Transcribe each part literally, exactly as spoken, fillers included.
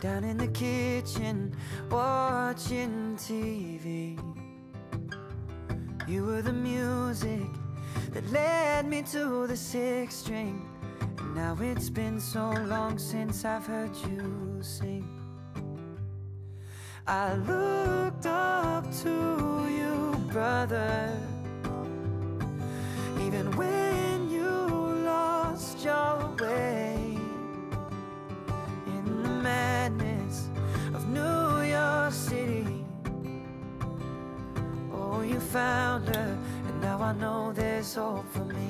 down in the kitchen watching T V. You were the music that led me to the sixth string, and now it's been so long since I've heard you sing. I looked up to you, brother, even when you lost your way. In the madness of New York City, oh, you found her, and now I know there's hope for me.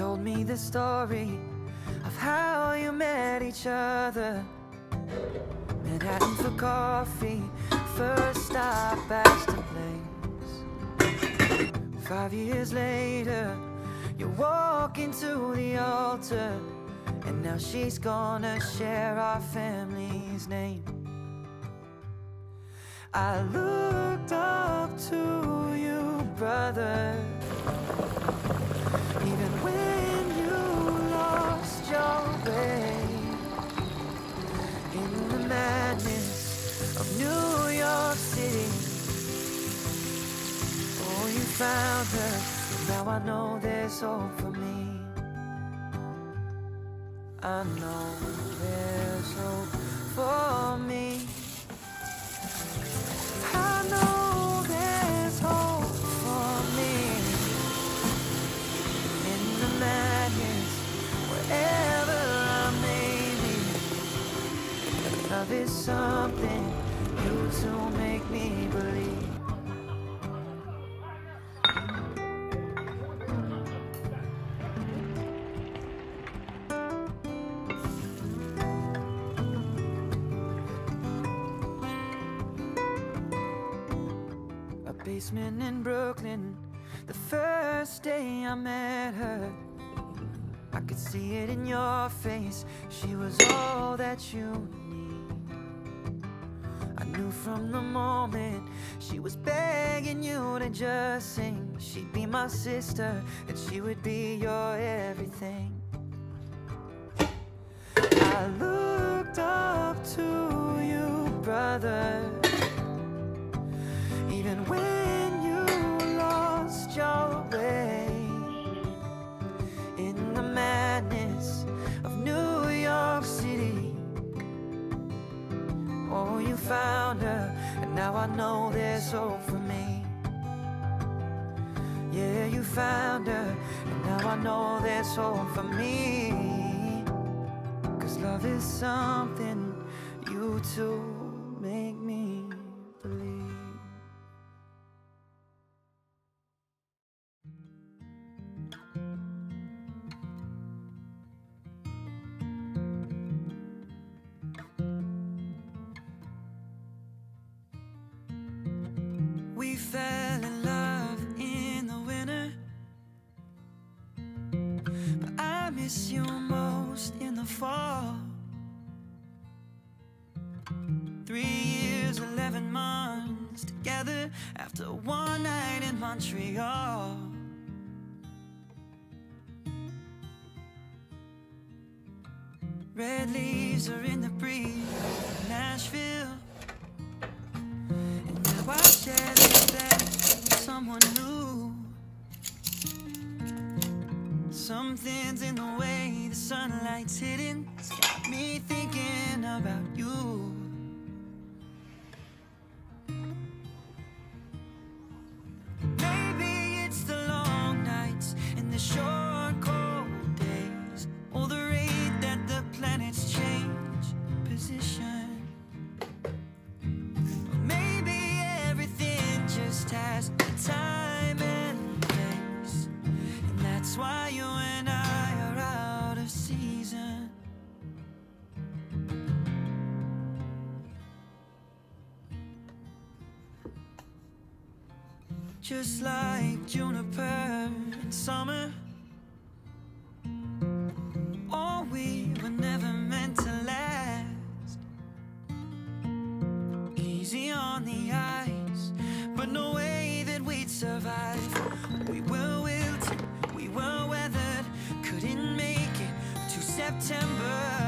Told me the story of how you met each other, Manhattan for coffee, first stop Astor Place. Five years later, you walk into the altar, and now she's gonna share our family's name. I looked up to you, brother, even when you lost your way. In the madness of New York City, oh, you found her, and now I know there's hope for me. I know there's hope for me. I know. Love is something you two make me believe. A basement in Brooklyn, the first day I met her, I could see it in your face, she was all that you need. Knew from the moment she was begging you to just sing. She'd be my sister and she would be your everything. I looked up to you, brother, even when you lost your way. In the madness of New York City, oh, you found her, and now I know there's hope for me. Yeah, you found her, and now I know there's hope for me. 'Cause love is something you two make me believe. Fell in love in the winter, but I miss you most in the fall. Three years, eleven months together after one night in Montreal. Red leaves are in the breeze of Nashville, and now I shed someone new. Something's in the way the sunlight's hitting, it's got me thinking about you. Maybe it's the long nights and the short cold days, or the rate that the planets change position. Has the time and place, and that's why you and I are out of season. Just like juniper in summer, oh, we were never meant to last. on the ice, but no way that we'd survive. We were wilted, we were weathered, couldn't make it to September.